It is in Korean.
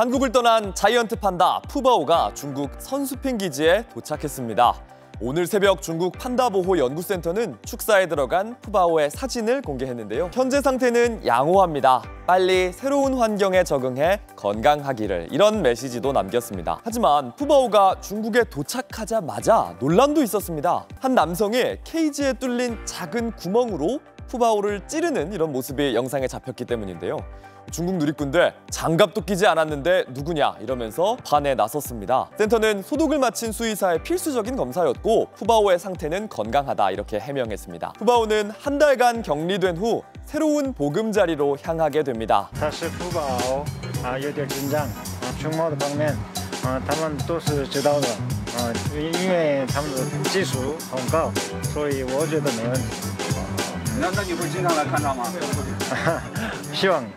한국을 떠난 자이언트 판다 푸바오가 중국 선수핑 기지에 도착했습니다. 오늘 새벽 중국 판다보호연구센터는 축사에 들어간 푸바오의 사진을 공개했는데요. 현재 상태는 양호합니다. 빨리 새로운 환경에 적응해 건강하기를, 이런 메시지도 남겼습니다. 하지만 푸바오가 중국에 도착하자마자 논란도 있었습니다. 한 남성이 케이지에 뚫린 작은 구멍으로 푸바오를 찌르는 이런 모습이 영상에 잡혔기 때문인데요. 중국 누리꾼들 장갑도 끼지 않았는데 누구냐 이러면서 반에 나섰습니다. 센터는 소독을 마친 수의사의 필수적인 검사였고 푸바오의 상태는 건강하다 이렇게 해명했습니다. 푸바오는 한 달간 격리된 후 새로운 보금자리로 향하게 됩니다. 사실 푸바오 요즘 긴장 중국의 방면 他们都是知道的，因为他们的技术很高，所以我觉得没问题。 难道你会经常来看他吗？希望。